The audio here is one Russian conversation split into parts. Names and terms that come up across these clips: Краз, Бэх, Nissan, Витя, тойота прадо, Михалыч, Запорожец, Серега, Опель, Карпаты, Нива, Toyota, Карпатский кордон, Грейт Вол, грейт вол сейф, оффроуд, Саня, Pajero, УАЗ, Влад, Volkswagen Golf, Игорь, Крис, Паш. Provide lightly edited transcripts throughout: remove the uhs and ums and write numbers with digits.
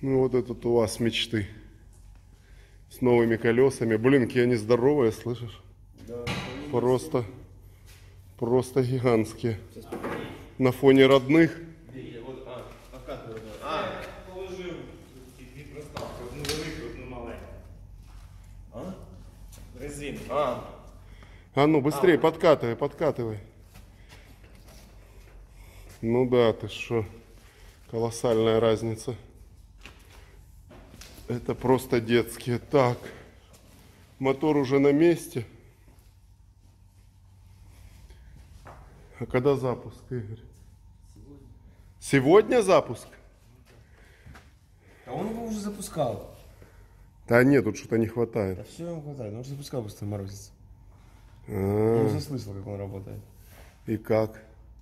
Ну вот этот УАЗ мечты. С новыми колесами. Блин, какие они здоровые, слышишь? Да, просто, просто гигантские. На фоне родных. А ну быстрее, подкатывай, подкатывай. Ну да, ты что, колоссальная разница. Это просто детские. Так, мотор уже на месте. А когда запуск, Игорь? Сегодня, сегодня запуск? А он его уже запускал. Да нет, тут что-то не хватает. Да все ему хватает, он уже запускал, просто морозится. Я уже слышал, как он работает. И как?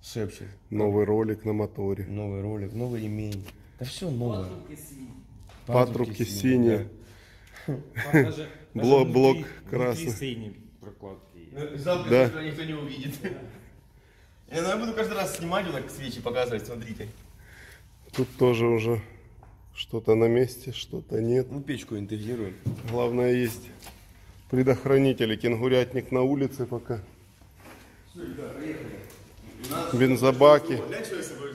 Шепчет. Новый ролик на моторе. Новый ролик, новый ремень. Да все новое. Патрубки синие. Блок красный. Завтра никто не увидит. Я буду каждый раз снимать, вот так свечи показывать, смотрите. Тут тоже уже что-то на месте, что-то нет. Ну, печку интегрируем. Главное, есть предохранители. Кенгурятник на улице пока. Бензобаки.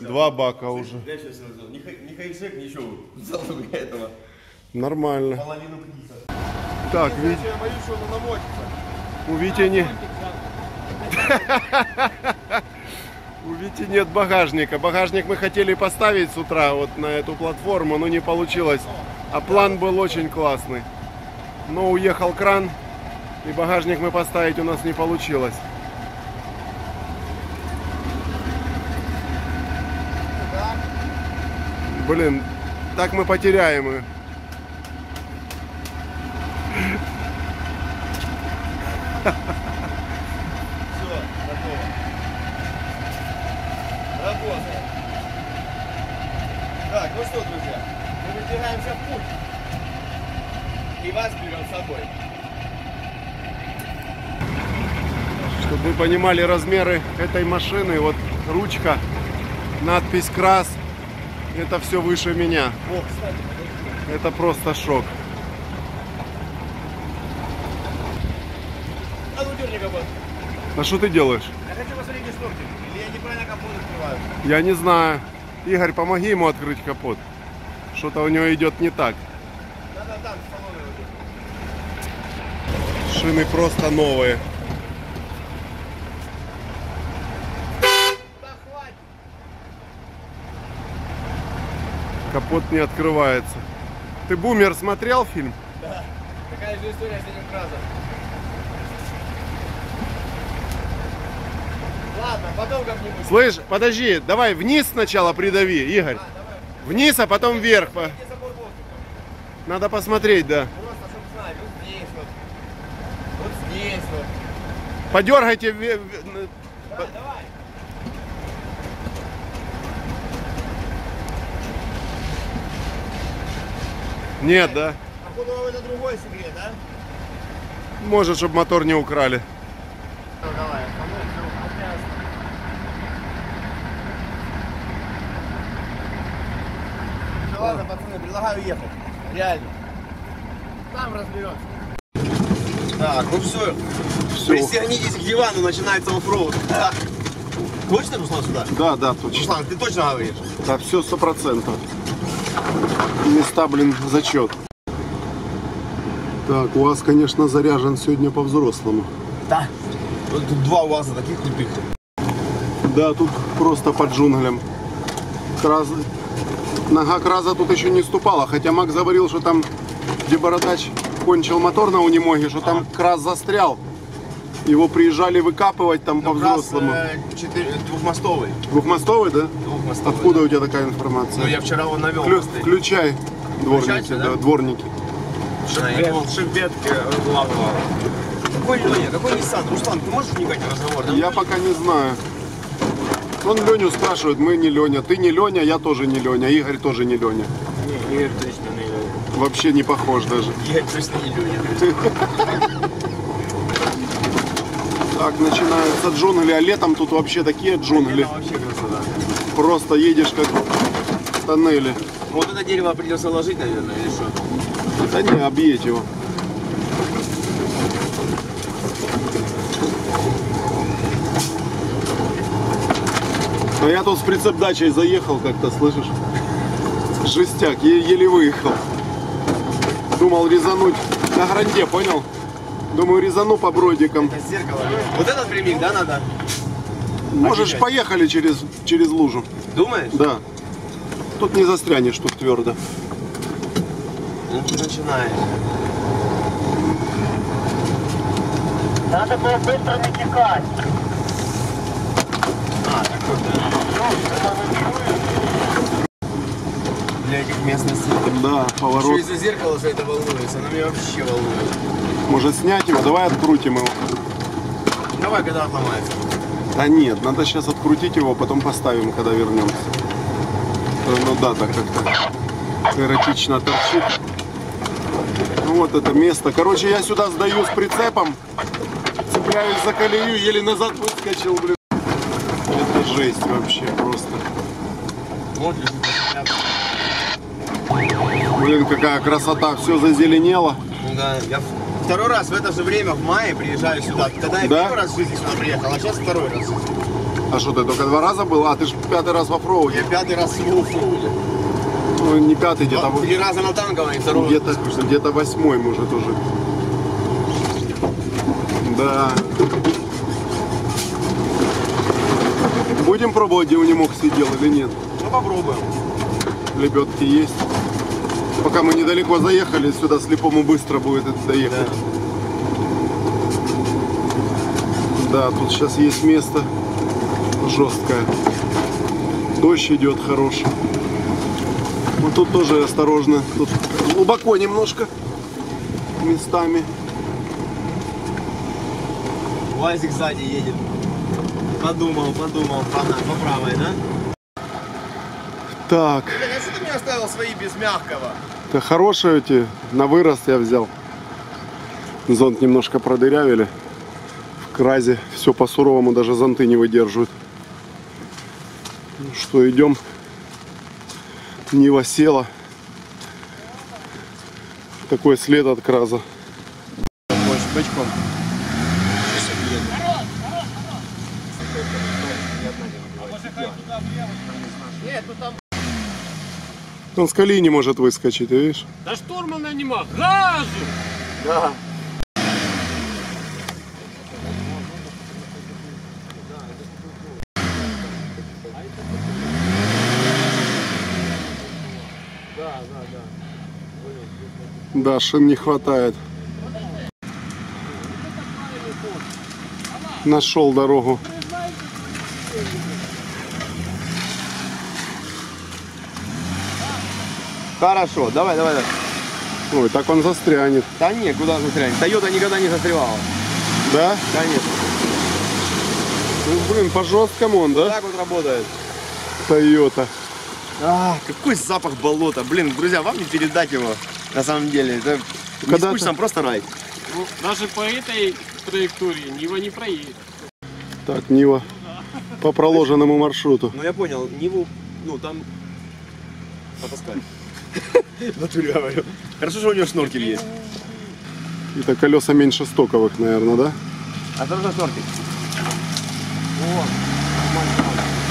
Два бака уже. Не хайджек, ничего. Этого. Нормально. Половину книга. Так, Витя. Я боюсь, что он намочится. У Вити не... У Вити нет багажника. Багажник мы хотели поставить с утра вот на эту платформу, но не получилось. А план был очень классный. Но уехал кран, и багажник мы поставить у нас не получилось. Блин, так мы потеряем ее. Так, ну что, друзья, мы выдвигаемся в путь и вас берем с собой. Чтобы вы понимали размеры этой машины, вот ручка, надпись «Краз», это все выше меня. О, кстати, это просто шок. А ну дерни капот. А что ты делаешь? Я хочу посмотреть, где шторки. Или я неправильно капот открываю? Я не знаю. Игорь, помоги ему открыть капот. Что-то у него идет не так. Надо там, с поломой. Шины просто новые. Да хватит. Капот не открывается. Ты «Бумер» смотрел фильм? Да. Такая же история с этим Кразом. Ладно, потом как-нибудь. Слышь, подожди, давай вниз сначала придави, Игорь. А, вниз, а потом вверх. Надо посмотреть, да. Просто, собственно, вот здесь вот. Вот здесь вот. Подергайте. Да, давай. Нет, а, да. Походу, это другой секрет, да? Может, чтобы мотор не украли. Давай. Ладно, пацаны, предлагаю ехать. Реально. Там разберется. Так, ну все. Присоединитесь к дивану, начинается оффроуд. Да. Точно, Руслан, сюда? Да, да, точно. Руслан, ты точно говоришь? Да, все 100%. Места, блин, зачет. Так, УАЗ, конечно, заряжен сегодня по-взрослому. Да. Тут два УАЗа таких крутых. Да, тут просто по джунглям. Кразы. Нога Краза тут еще не ступала, хотя Макс говорил, что там, где бородач кончил мотор на унемоге, что там Краз застрял. Его приезжали выкапывать там по-взрослому. Двухмостовый. Двухмостовый, да? Двухмостовый. Откуда у тебя такая информация? Ну, я вчера его навел. Включай дворники, да? Дворники. Шипетка главного. Какой Nissan? Руслан, ты можешь вникать в разговор? Я пока не знаю. Он Леню спрашивает, мы не Леня. Ты не Леня, я тоже не Леня. Игорь тоже не Леня. Не, Игорь точно не Леня. Вообще не похож даже. Игорь точно не Леня. Так, начинаются джунгли. А летом тут вообще такие джунгли. Просто едешь как в тоннеле. Вот это дерево придется ложить, наверное, или что? Да не, объедь его. Но я тут с прицеп-дачей заехал как-то, слышишь? Жестяк, еле выехал. Думал резануть на гранде, понял? Думаю, резану по бродикам. Это зеркало. Вот этот прямик, да, надо? Можешь, поехали через лужу. Думаешь? Да. Тут не застрянешь, тут твердо. Ну, ты начинаешь. Надо было быстро натекать. А, так вот. Бля, как местность. Да, поворот. Еще из-за зеркала за это волнуется, она меня вообще волнует. Может, снять его? Давай открутим его. Давай, когда отломается. Да нет, надо сейчас открутить его, потом поставим, когда вернемся. Ну да, так как-то эротично торчит. Ну, вот это место. Короче, я сюда сдаю с прицепом, цепляюсь за колею, еле назад выскочил, блин. Это жесть вообще просто. Вот блин, какая красота, все зазеленело. Да, я второй раз в это же время, в мае, приезжаю сюда. Тогда я первый раз в жизни сюда приехал, а сейчас второй раз. А что, ты только 2 раза был? А ты же 5-й раз в оффроуде. Я 5-й раз в оффроуде. Ну, не 5-й, где-то... 3 раза на танковой, 2-й. Где-то 8-й, может, уже. Да. Будем пробовать, где у него сидел или нет? Ну, попробуем. Лебедки есть. Пока мы недалеко заехали, сюда слепому быстро будет доехать. Да, тут сейчас есть место. Жесткая. Дождь идет хороший. Вот тут тоже осторожно. Тут глубоко немножко местами. УАЗик сзади едет. Подумал. По правой, да? Так. Блин, а что ты мне оставил свои без мягкого? Да хорошие эти. На вырост я взял. Зонт немножко продырявили. В Кразе все по-суровому, даже зонты не выдерживают. Что, идем. Нива села. Такой след от Краза. Бочком. Он с колеи не может выскочить, ты видишь? Да штурмана нема. Газу! Да. Да, шин не хватает. Нашел дорогу. Хорошо, давай. Ой, так он застрянет. Да нет, куда застрянет? Toyota никогда не застревала. Да? Конечно. Ну, блин, по-жесткому он, да? Вот так вот работает. Toyota. А, какой запах болота. Блин, друзья, вам не передать его. На самом деле, это не скучно, там просто рай. Ну, даже по этой траектории Нива не проедет. Так, Нива по проложенному маршруту. Ну я понял, Ниву, ну там потаскали. В натуре говорю. Хорошо, что у него шноркель есть. Это колеса меньше стоковых, наверное, да? А там же шноркель.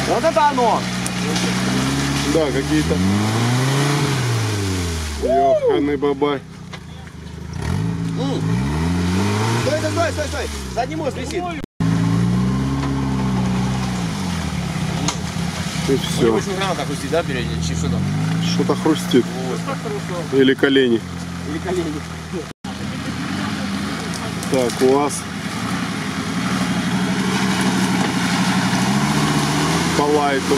Вот это оно! Да, какие-то... Ёханый бабай. Стой. Задний мост висит. И все. Хрустит, да, передний? Что-то хрустит. Вот. Или колени. Так, УАЗ. По лайту.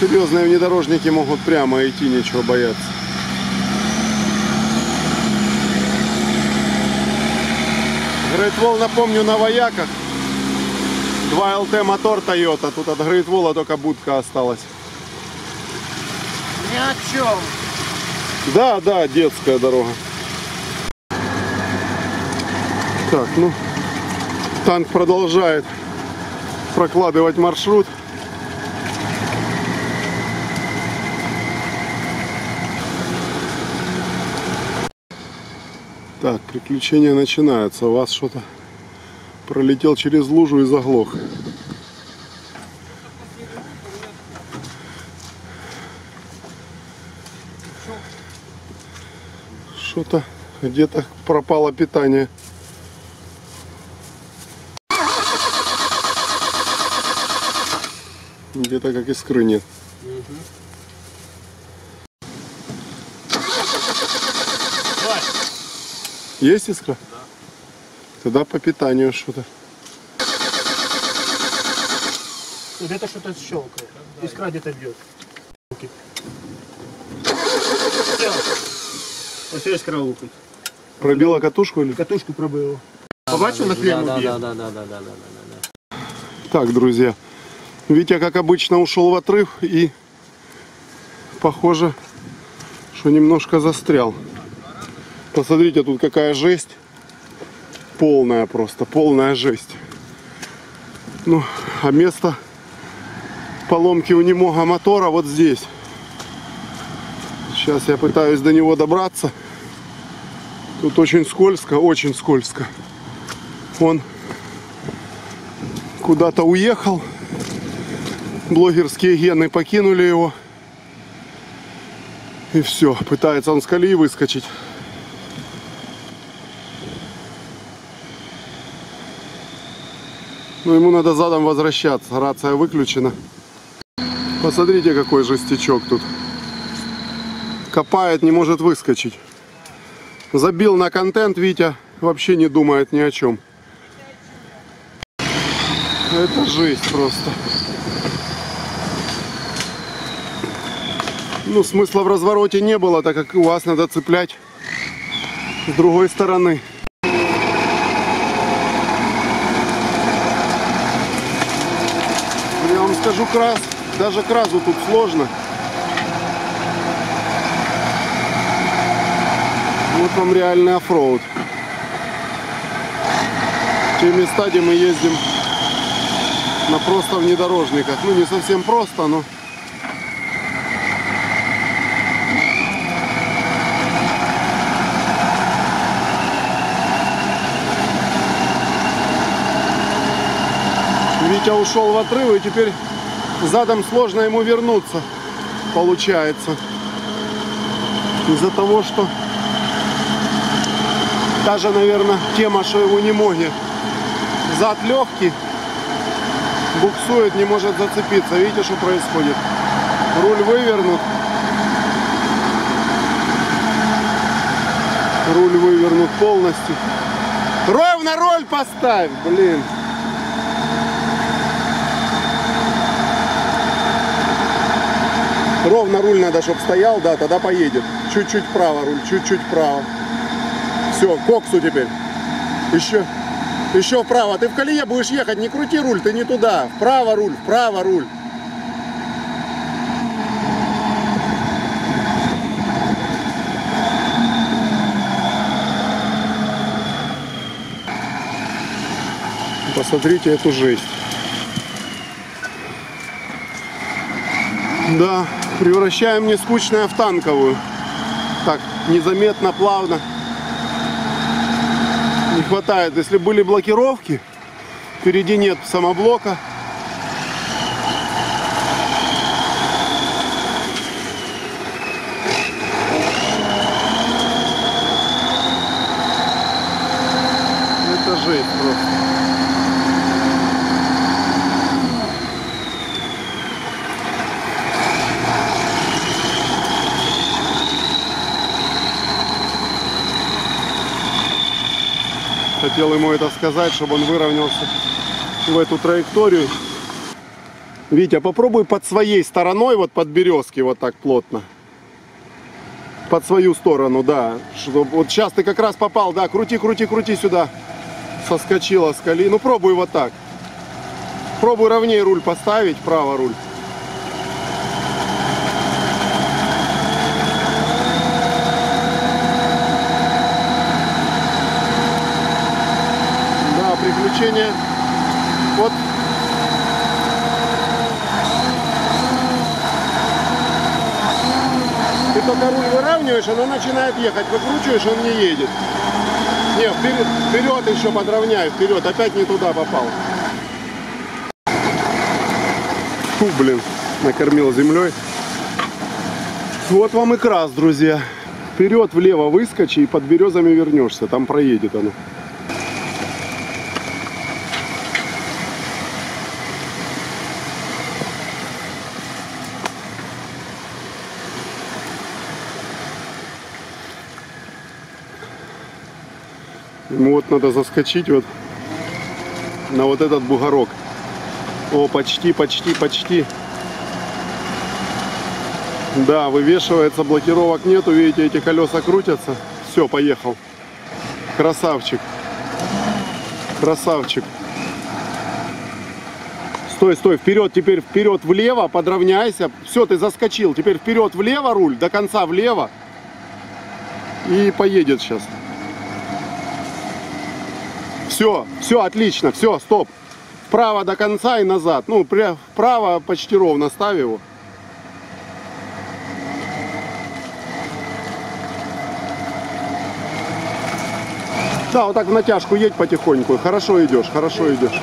Серьезные внедорожники могут прямо идти, нечего бояться. Грейт Вол, напомню, на вояках. 2LT мотор Toyota. Тут от Грейт Вола только будка осталась. Ни о чем. Да, детская дорога. Так, ну, танк продолжает прокладывать маршрут. Так, приключения начинаются. У вас что-то пролетел через лужу и заглох. Что-то где-то пропало питание. Где-то как искры нет. Есть искра? Да. Тогда по питанию что-то. Где-то что-то щелкает. Искра где-то бьет. Ось искра лупить. Пробила катушку или? Катушку пробила. Побачил на клемму? Да. Так, друзья. Витя, как обычно, ушел в отрыв и похоже, что немножко застрял. Посмотрите, тут какая жесть. Полная просто, полная жесть. Ну, а место поломки у немого мотора вот здесь. Сейчас я пытаюсь до него добраться. Тут очень скользко, очень скользко. Он куда-то уехал. Блогерские гены покинули его. И все, пытается он с колеи выскочить. Но ему надо задом возвращаться. Рация выключена. Посмотрите, какой жестячок тут. Копает, не может выскочить. Забил на контент Витя, вообще не думает ни о чем. Это жесть просто. Ну, смысла в развороте не было, так как УАЗ надо цеплять с другой стороны. Я вам скажу, Краз, даже Кразу тут сложно. Вот вам реальный оффроуд. Те места, где мы ездим на просто внедорожниках. Ну, не совсем просто, но... Витя ушел в отрывы, и теперь задом сложно ему вернуться, получается. Из-за того, что... Та же, наверное, тема, что его не может. Зад легкий, буксует, не может зацепиться. Видите, что происходит? Руль вывернут. Руль вывернут полностью. Ровно роль поставь, блин. Ровно руль надо, чтобы стоял, да, тогда поедет. Чуть-чуть вправо руль, чуть-чуть вправо. Все, к коксу теперь. Еще вправо. Ты в колее будешь ехать, не крути руль, ты не туда. Вправо руль, вправо руль. Посмотрите эту жесть. Да, превращаем нескучное в танковую. Так, незаметно, плавно. Не хватает. Если были блокировки, впереди нет самоблока. Это жесть просто. Хотел ему это сказать, чтобы он выровнялся в эту траекторию. Витя, попробуй под своей стороной, вот под березки, вот так плотно. Под свою сторону, да. Вот сейчас ты как раз попал, да, крути, крути, крути сюда. Соскочила с колеи. Ну, пробуй вот так. Пробуй ровнее руль поставить, вправо руль. Приключения. Вот. Ты только руль выравниваешь, она начинает ехать. Выкручиваешь, он не едет. Не, вперед, вперед еще подровняю, вперед. Опять не туда попал. Фу, блин, накормил землей. Вот вам и Краз, друзья. Вперед, влево выскочи и под березами вернешься. Там проедет оно. Ему вот надо заскочить вот на вот этот бугорок. О, почти, почти, почти. Да, вывешивается, блокировок нету, видите, эти колеса крутятся. Все, поехал. Красавчик. Красавчик. Стой, стой, вперед, теперь вперед влево, подровняйся. Все, ты заскочил. Теперь вперед влево руль, до конца влево. И поедет сейчас. Все, все, отлично, все, стоп. Вправо до конца и назад. Ну, вправо почти ровно ставь его. Да, вот так в натяжку едь потихоньку. Хорошо идешь, хорошо идешь.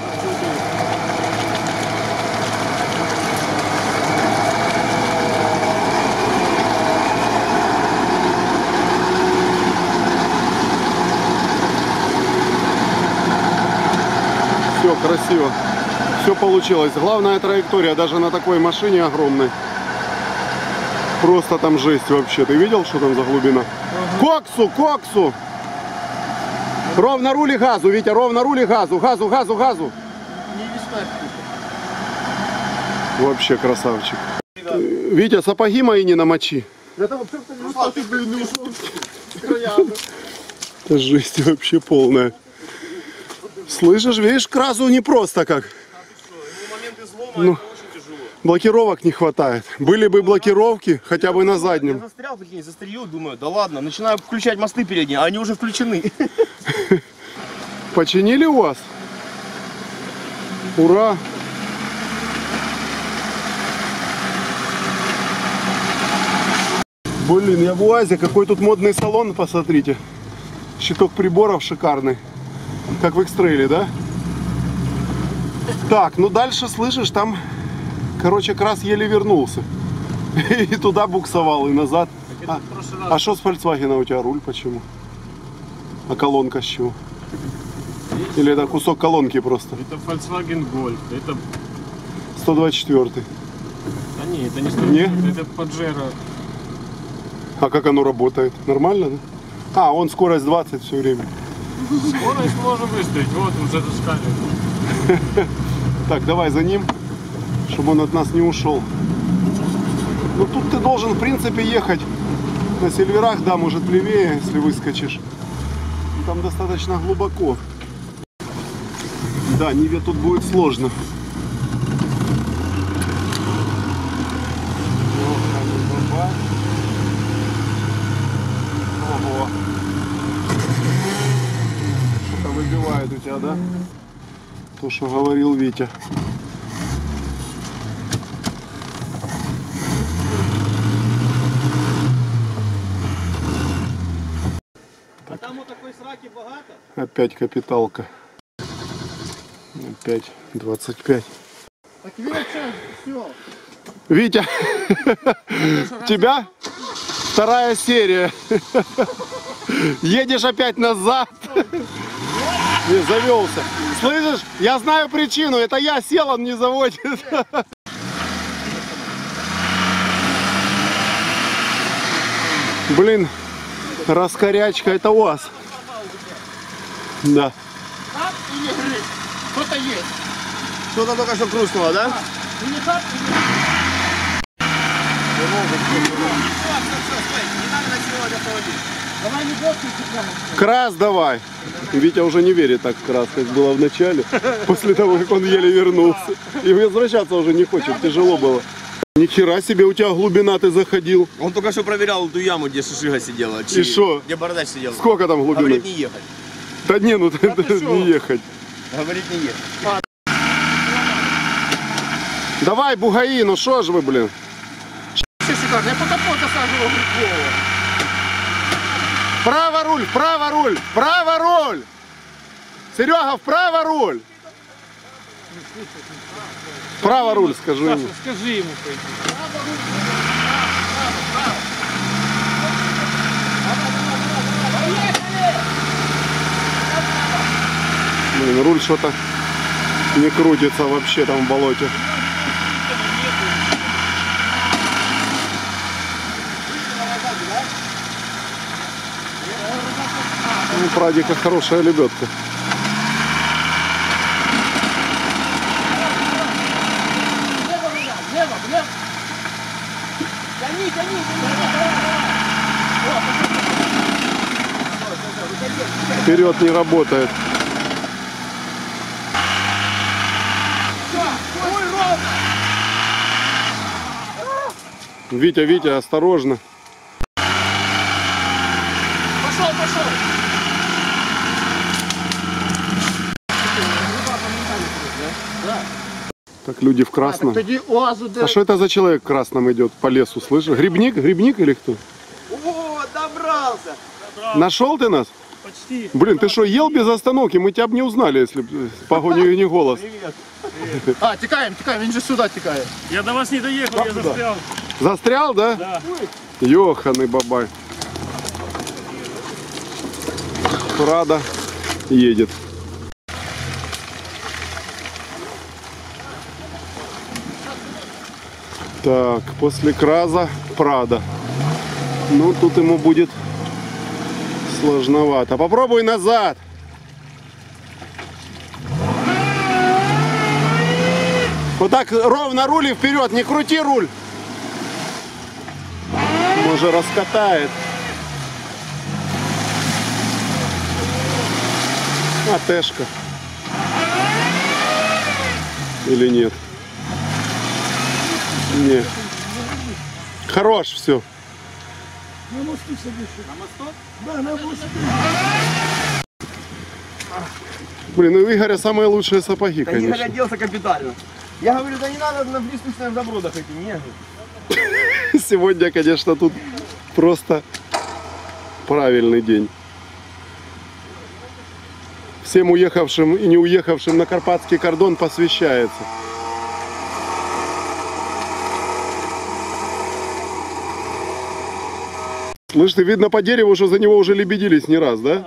Все, красиво. Все получилось. Главная траектория даже на такой машине огромной. Просто там жесть вообще. Ты видел, что там за глубина? Коксу, коксу! Ровно рули газу, Витя, ровно рули газу, газу, газу, газу. Вообще красавчик. Витя, сапоги мои не намочи. Это жесть вообще полная. Слышишь, видишь, Кразу не просто как. Ну, блокировок не хватает. Были бы блокировки, хотя бы на заднем. Я застрял, прикинь, застрелил, думаю, да ладно. Начинаю включать мосты передние, а они уже включены. Починили у вас? Ура! Блин, я в УАЗе. Какой тут модный салон, посмотрите. Щиток приборов шикарный. Как в X-трейле, да? Так, ну дальше, слышишь, там, короче, Краз еле вернулся. И туда буксовал, и назад. А что с Volkswagen у тебя руль почему? А колонка с чего? Или это кусок колонки просто? Это Volkswagen Golf, это... 124-й. Да не, это не 124-й, это Pajero. А как оно работает? Нормально, да? А, он скорость 20 все время. Скорость можно выставить, вот уже доскали. Так, давай за ним, чтобы он от нас не ушел. Ну тут ты должен, в принципе, ехать на сильверах, да, может левее, если выскочишь. Там достаточно глубоко. Да, Ниве тут будет сложно. Что-то выбивает у тебя, да? То, что говорил Витя. А там вот такой сраки богато? Опять капиталка. Опять 25. Так, Витя, все. Витя, тебя вторая серия. Едешь опять назад. Не, завелся. Слышишь, я знаю причину. Это я сел, он не заводит. Блин, раскорячка, это у вас. Да. Что-то есть. Что-то только что хрустнуло, да? Краз давай. Витя уже не верит так в Краз, как было в начале. После того, как он еле вернулся. И возвращаться уже не хочет, тяжело было. Ни хера себе, у тебя глубина, ты заходил. Он только что проверял эту яму, где шишига сидела. И что? Где бородач сидел. Сколько там глубины? Говорит, не ехать. Да не, ну ты не ехать. Говорит, не ехать. Давай, бугаи, ну шо ж вы, блин. Я по капоту сажу его в голову. Вправо руль, вправо руль, вправо руль! Серега, вправо руль! Вправо руль, скажи ему. Саша, скажи ему. Блин, руль что-то не крутится вообще там в болоте. У прадика хорошая лебедка. Вперед не работает. Витя, Витя, осторожно. Пошел, пошел. Так, люди в красном. А что это за человек в красном идет по лесу, слышишь? Грибник? Грибник или кто? О, добрался. Нашел ты нас? Почти. Блин, ты что, ел без остановки? Мы тебя бы не узнали, если бы погоню и не голос. Привет. Привет. А, текаем, текаем, он же сюда текает. Я до вас не доехал, я застрял. Застрял, да? Да. Ёханый бабай. Рада едет. Так, после Краза Прада. Ну, тут ему будет сложновато. Попробуй назад. Вот так ровно рули вперед, не крути руль. Уже раскатает. А тэшка. Или нет? Нет. Хорош, все. На мосту садишься. На мосту? Да, на мосту. Блин, у Игоря самые лучшие сапоги, да, конечно. Игорь оделся капитально. Я говорю, да не надо на близком забродах идти. Нет. Сегодня, конечно, тут просто правильный день. Всем уехавшим и не уехавшим на Карпатский кордон посвящается. Слышь, ты, видно по дереву, что за него уже лебедились не раз, да?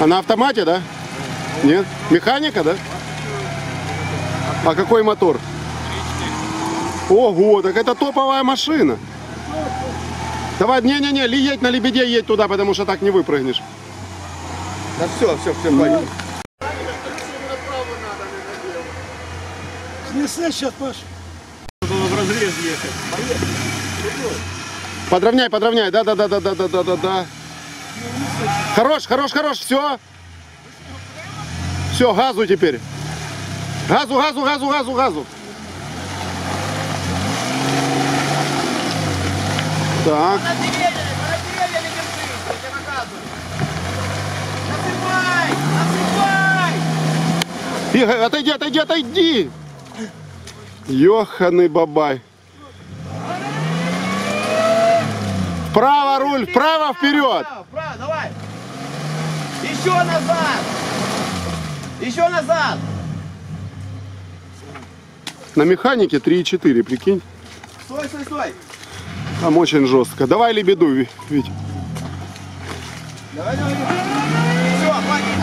А на автомате, да? Нет? Механика, да? А какой мотор? Ого, так это топовая машина. Давай, не-не-не, едь на лебеде, едь туда, потому что так не выпрыгнешь. Да все, все, все, пойдем. Снесли сейчас, Паш. В разрез ехать. Подровняй, подровняй, да-да-да-да-да-да-да-да. Хорош, хорош, хорош, все. Все, газу теперь. Газу, газу, газу, газу, газу. Так. Игорь, отойди, отойди, отойди. Ёханый бабай. Вправо руль, вправо, вперед. Вправо, давай. Еще назад. Еще назад. На механике 3,4, прикинь. Стой, стой, стой. Там очень жестко. Давай лебеду, Вить. Давай, давай, давай.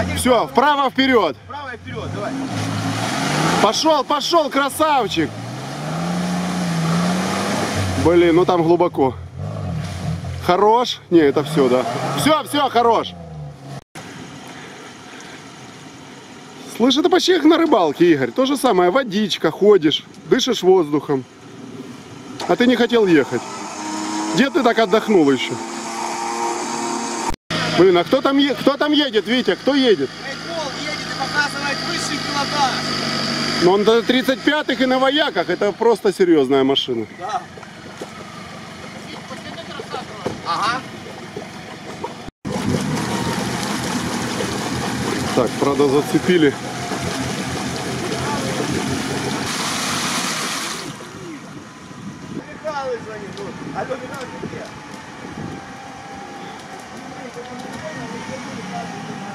Все, все, вправо, вперед. Вправо, вперед, давай. Пошел, пошел, красавчик. Блин, ну там глубоко. Хорош? Не, это все, да. Все, все, хорош. Слышь, это почти как на рыбалке, Игорь. То же самое, водичка, ходишь, дышишь воздухом. А ты не хотел ехать. Где ты так отдохнул еще? Блин, а кто там едет, Витя? Кто едет? Грейт Вол едет и показывает высший пилотаж. Но он до 35-х и на вояках. Это просто серьезная машина. Да. Ага. Так, правда, зацепили.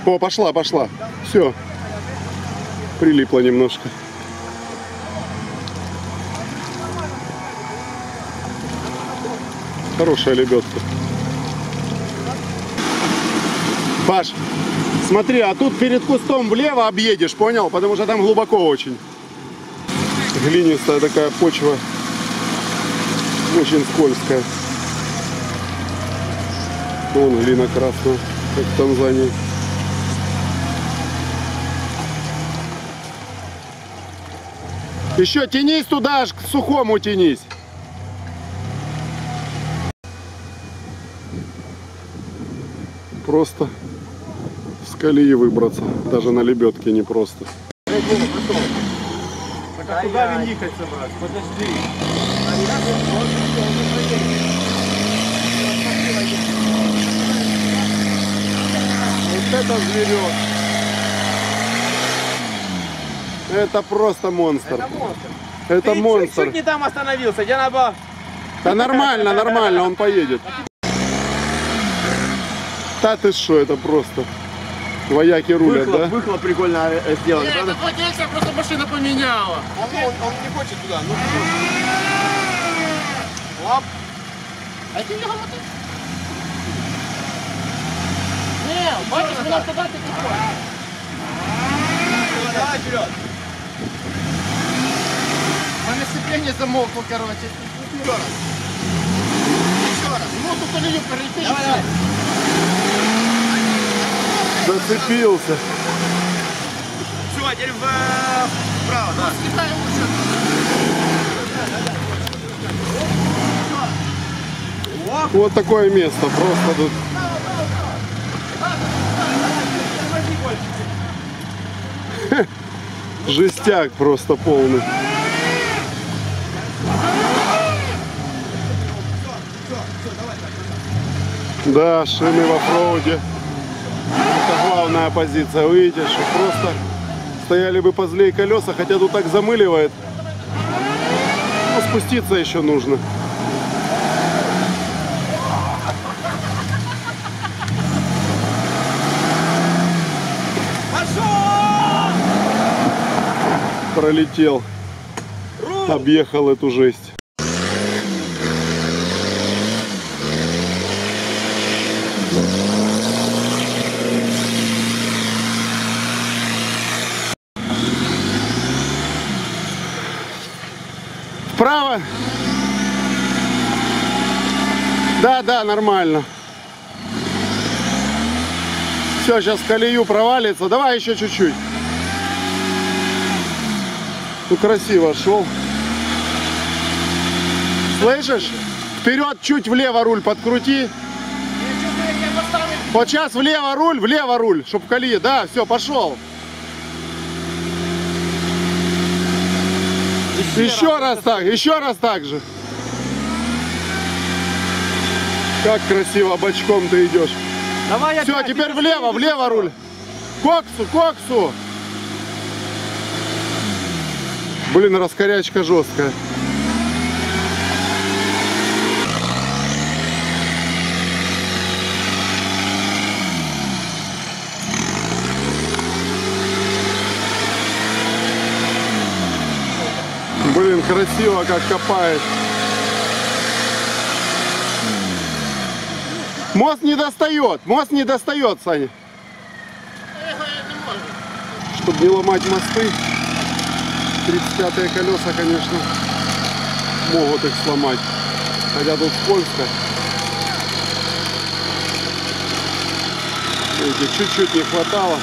О, пошла, пошла. Все. Прилипло немножко. Хорошая лебедка. Паш, смотри, а тут перед кустом влево объедешь, понял? Потому что там глубоко очень. Глинистая такая почва. Очень скользкая. Вон глина красная, как в Танзании. Еще тянись туда, аж к сухому тянись. Просто в скале выбраться, даже на лебедке непросто. Так а куда винихать собрать? Подожди. Вот это зверек. Это просто монстр. Это монстр. Это ты монстр. Чуть-чуть не там остановился, я надо. Да нормально, нормально, он поедет. Да ты что, это просто вояки рулят, выхлоп, да? Выхлоп прикольно сделали. Нет, это владельца просто машина поменяла. Он не хочет туда, ну что? Лап. А ты не мотор? Не, батя, у нас туда ты не давай вперед. Моё сцепление замолкло, короче. Еще раз. Еще раз. Ну, тут колею перелетели. Давай, давай. Зацепился. Все, теперь вправо, да. Слетай лучше. Вот такое место, просто тут. Жестяк просто полный. Да, шины в оффроуде. Это главная позиция, видишь, просто стояли бы позлей колеса, хотя тут так замыливает. Но спуститься еще нужно. Пролетел, объехал эту жесть. Вправо. Да, да, нормально. Все, сейчас в колею провалится. Давай еще чуть-чуть. Ну красиво шел. Слышишь? Вперед, чуть влево руль подкрути. Вот сейчас влево руль, чтоб колея. Да, все, пошел. Еще раз так же. Как красиво бочком ты идешь. Давай, все, теперь влево руль. Коксу. Блин, раскорячка жесткая. Блин, красиво как копает. Мост не достает, Саня. Чтобы не ломать мосты, 35-е колеса, конечно, могут их сломать. Хотя тут скользко. Видите, чуть-чуть не хватало.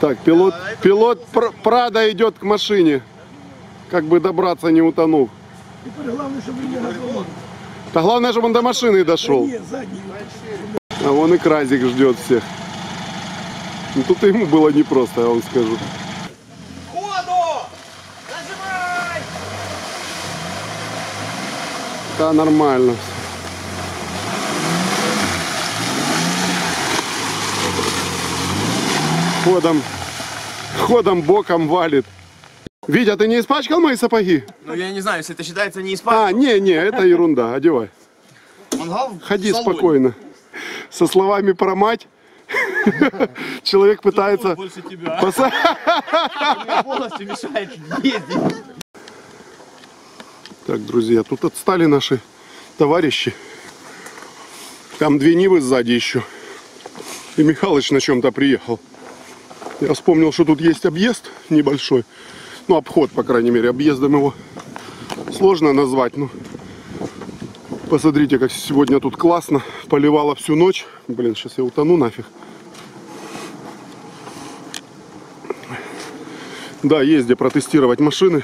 Так, пилот Прада идет к машине, как бы добраться не утонув. Да главное, чтобы он до машины дошел. А вон и Кразик ждет всех. Ну тут ему было непросто, я вам скажу. Воду! Нажимай! Да, нормально. ходом боком валит. Витя, ты не испачкал мои сапоги? Ну я не знаю, если это считается не испачкал. А, не, это ерунда, одевай. Ходи спокойно. Со словами про мать человек пытается... Больше тебя. Полностью мешает ездить. Так, друзья, тут отстали наши товарищи. Там две Нивы сзади еще. И Михалыч на чем-то приехал. Я вспомнил, что тут есть объезд небольшой. Ну, обход, по крайней мере. Объездом его сложно назвать. Ну, посмотрите, как сегодня тут классно. Поливало всю ночь. Блин, сейчас я утону нафиг. Да, езди протестировать машины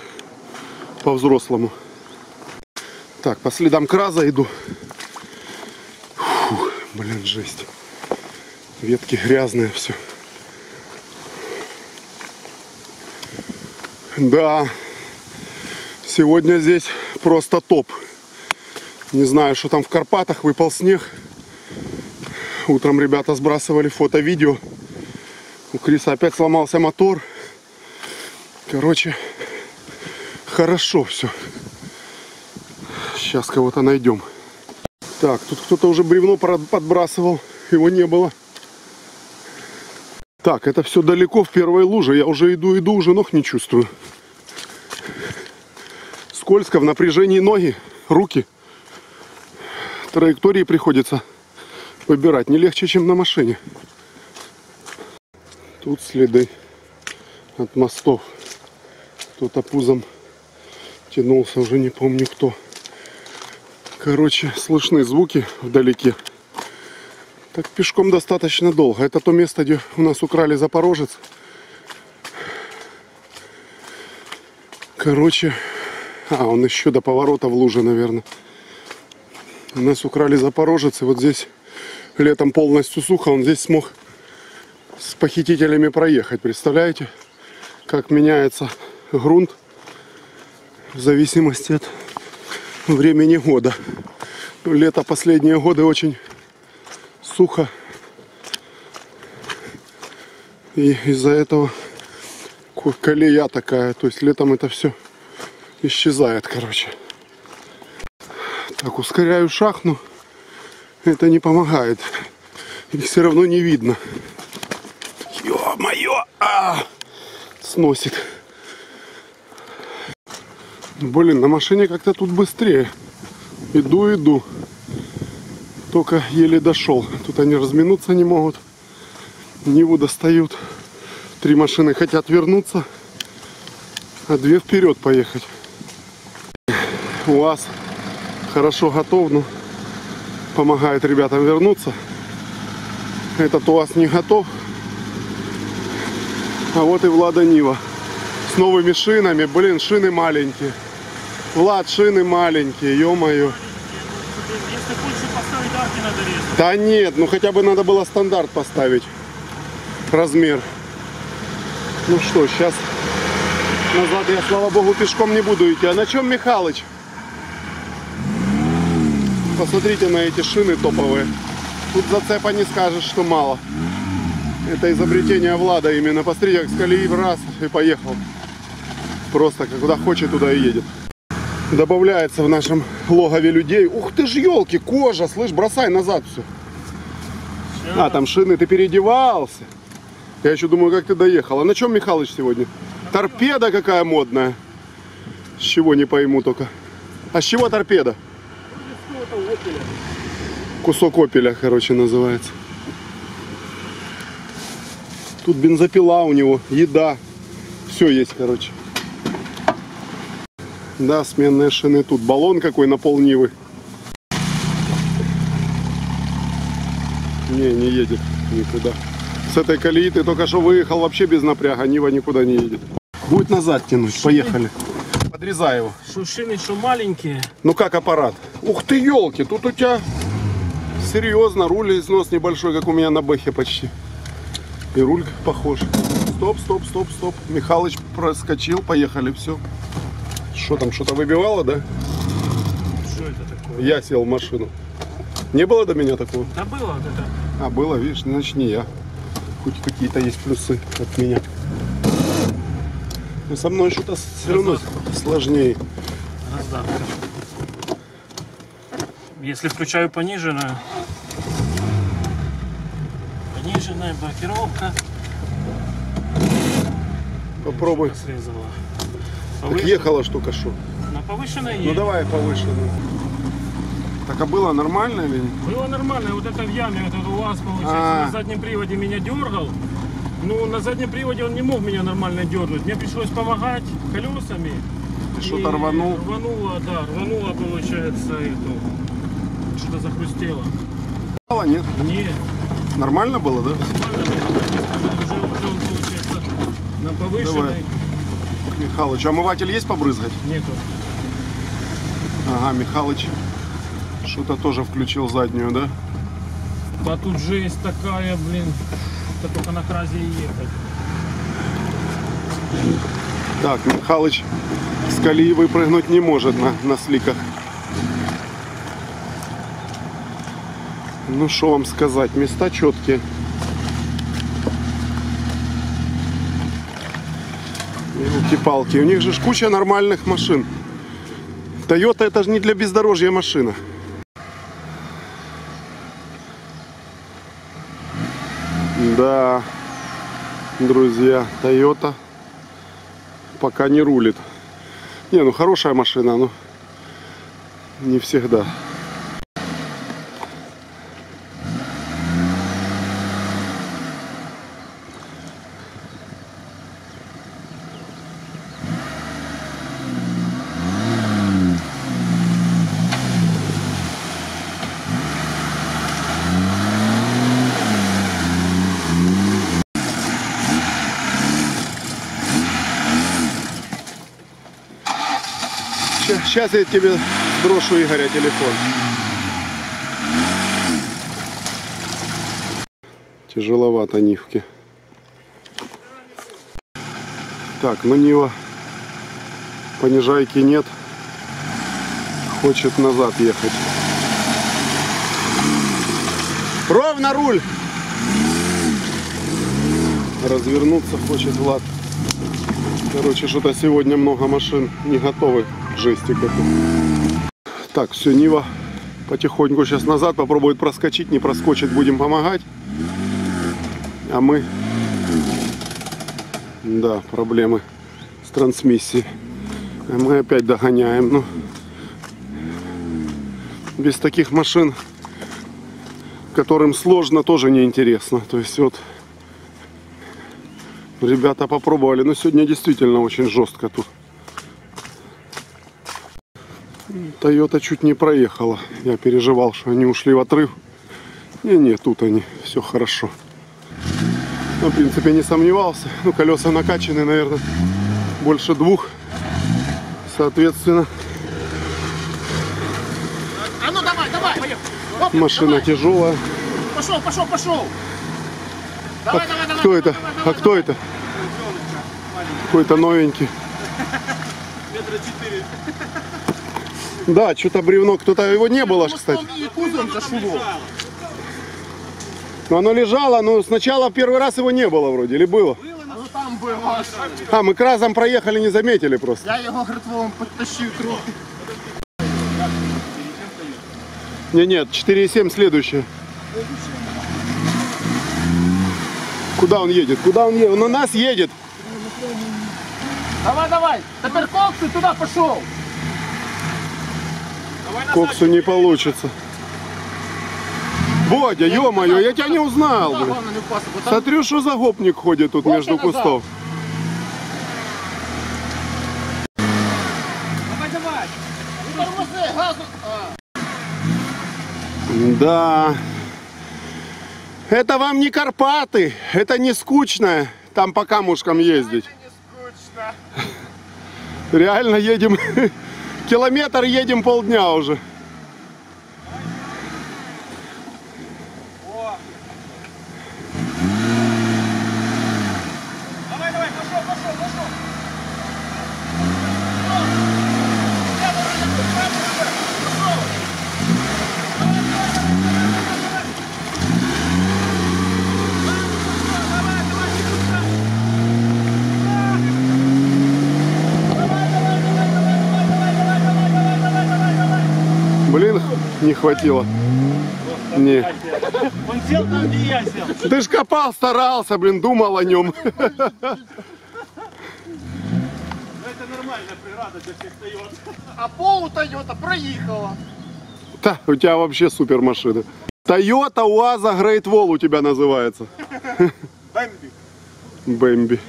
по-взрослому. Так, по следам Краза иду. Фух, блин, жесть. Ветки грязные, все. Да, сегодня здесь просто топ. Не знаю, что там в Карпатах, выпал снег. Утром ребята сбрасывали фото-видео. У Криса опять сломался мотор. Короче, хорошо все. Сейчас кого-то найдем. Так, тут кто-то уже бревно подбрасывал, его не было. Так, это все далеко, в первой луже. Я уже иду, уже ног не чувствую. Скользко, в напряжении ноги, руки. Траектории приходится выбирать. Не легче, чем на машине. Тут следы от мостов. Кто-то пузом тянулся, уже не помню кто. Короче, слышны звуки вдалеке. Так пешком достаточно долго. Это то место, где у нас украли Запорожец. Короче, он еще до поворота в луже, наверное. У нас украли Запорожец, и вот здесь летом полностью сухо. Он здесь смог с похитителями проехать. Представляете, как меняется грунт в зависимости от времени года. Лето последние годы очень... сухо, и из-за этого колея такая, то есть летом это все исчезает, короче. Так, ускоряю шаг, но это не помогает, их все равно не видно. Ё-моё, сносит. Блин, на машине как-то тут быстрее. Иду. Только еле дошел. Тут они разминуться не могут. Ниву достают. Три машины хотят вернуться, а две вперед поехать. УАЗ хорошо готов, но помогает ребятам вернуться. Этот УАЗ не готов. А вот и Влада Нива. С новыми шинами. Блин, шины маленькие. Влад, шины маленькие. Ё-моё. Да нет, ну хотя бы надо было стандарт поставить. Размер. Ну что, сейчас назад я, слава богу, пешком не буду идти. А на чем Михалыч? Посмотрите на эти шины топовые. Тут зацепа не скажешь, что мало. Это изобретение Влада именно. Посмотрите, как с колеи в раз и поехал. Просто куда хочет, туда и едет. Добавляется в нашем логове людей. Ух ты ж, елки, кожа, слышь, бросай назад все. А, там шины, ты переодевался. Я еще думаю, как ты доехал. А на чем Михалыч сегодня? Торпеда какая модная. С чего, не пойму только. А с чего торпеда? Кусок опеля, короче, называется. Тут бензопила у него, еда. Все есть, короче. Да, сменные шины тут. Баллон какой на пол Нивы. Не едет никуда. С этой колеи ты только что выехал вообще без напряга. Нива никуда не едет. Будет назад тянуть. Шины. Поехали. Подрезай его. Что шины, что маленькие. Ну как аппарат? Ух ты, елки, тут у тебя серьезно руль, износ небольшой, как у меня на Бэхе почти. И руль похож. Стоп. Михалыч проскочил. Поехали, все. Что там, что-то выбивало, да? Что это такое? Я сел в машину. Не было до меня такого? Да было, да. А, было, видишь, значит не я. хоть какие-то есть плюсы от меня. Но со мной что-то все равно сложнее. Раздатка. Если включаю пониженная блокировка. Попробуй. Так ехала штука, что? На повышенной едет. Ну давай повышенную. Так а было нормально или нет? Было нормально. Вот это в яме, вот это УАЗ получается. На заднем приводе меня дергал. Ну на заднем приводе он не мог меня нормально дернуть. Мне пришлось помогать колесами. Ты что-то рванул? Рвануло, да. Рвануло, получается, это. Что-то захрустело. Нет? Нет. Нормально было, да? Нормально было. Уже он получается на повышенной. Давай. Михалыч, омыватель есть побрызгать? Нету. Ага, Михалыч что-то тоже включил заднюю, да? Да тут жесть такая, блин. Это только на Кразе и ехать. Так, Михалыч с колеи выпрыгнуть не может на сликах. Ну что вам сказать, места четкие. Елки-палки, у них же куча нормальных машин. Toyota это же не для бездорожья машина. Да, друзья, Toyota пока не рулит. Не, ну хорошая машина, но не всегда. Сейчас я тебе брошу, Игоря, телефон. Тяжеловато Нивки. Так, ну Нива понижайки нет. Хочет назад ехать. Ровно руль! Развернуться хочет Влад. Короче, что-то сегодня много машин не готовы. Жести какой. Так, все, Нива потихоньку сейчас назад попробует проскочить, не проскочит, будем помогать. А мы, да, проблемы с трансмиссией. Мы опять догоняем. Ну, без таких машин, которым сложно, тоже неинтересно. То есть вот ребята попробовали, но сегодня действительно очень жестко тут. Toyota чуть не проехала. Я переживал, что они ушли в отрыв. Не-не, тут они. Все хорошо. Ну, в принципе, не сомневался. Ну, колеса накачаны, наверное, больше двух. Соответственно, а ну, давай, давай, поехали. Опель, машина давай. Тяжелая. Пошел, пошел, пошел. Давай, давай, давай. Кто это? Давай, давай, а кто это? Какой-то новенький. Метра 4. Да, что-то бревно, кто-то его не было, кстати. Но оно лежало, но сначала первый раз его не было вроде, или было? Ну, там было. А, мы Кразом проехали, не заметили просто. Я его, говорит, вам подтащил трубку. Не, нет, 4,7 следующее. Куда он едет? Куда он едет? Он на нас едет. Давай, давай, теперь коксы туда пошел. Коксу не получится. Бодя, ё-моё, я тебя не узнал. Блин. Смотрю, что за гопник ходит тут между кустов. Да. Это вам не Карпаты. Это не скучно. Там по камушкам ездить. Реально едем... Километр едем полдня уже. Давай, давай, пошел, пошел, пошел. не хватило. Не. Он сел там, где я сел. Ты ж копал, старался, блин, думал о нем. Это нормальная преграда для всех Toyota. А пол у Toyota проехала. Да, у тебя вообще супер машины. Toyota УАЗа Грейт Вол у тебя называется. Бэмби. Бэмби.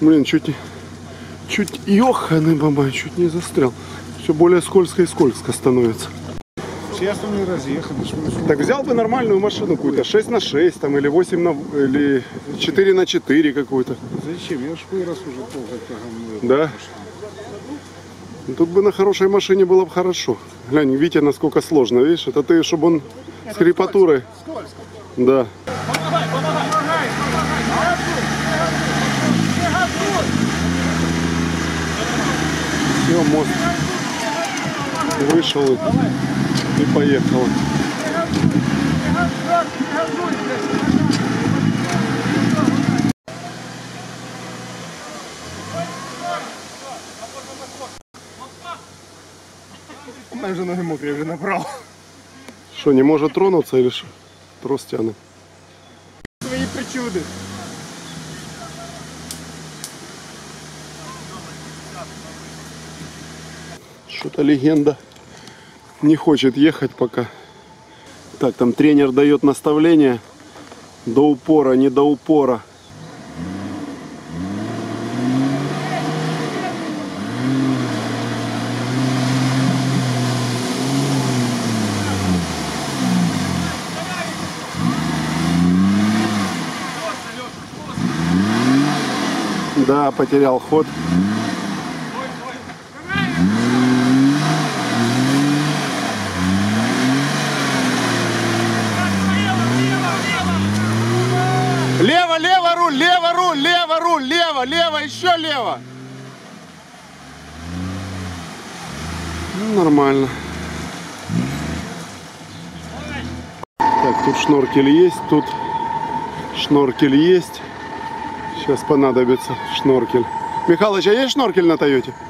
Блин, чуть ёханый бабай, чуть не застрял. Все более скользко и скользко становится. Сейчас там не разъехали. Так взял бы нормальную машину какую-то, 6 на 6 там, или 4 на 4 какую-то. Зачем? Я ж вырос уже полгода. Да? Тут бы на хорошей машине было бы хорошо. Глянь, Витя, насколько сложно, видишь? Это ты, чтобы он с хрипатурой. Скользко. Да. Помогай, помогай, помогай, помогай. Все, мост вышел и поехал. Она же ноги мокрые, уже набрал. Что, не может тронуться или что? Трос тянет. Свои причуды. Что-то легенда не хочет ехать пока. Так, там тренер дает наставление. До упора, не до упора. Да, потерял ход. Лево, лево, руль, лево, руль, лево, руль, лево, лево, еще лево. Ну, нормально. Так, тут шноркель есть, тут шноркель есть. Сейчас понадобится шноркель. Михалыч, а есть шноркель на Toyota?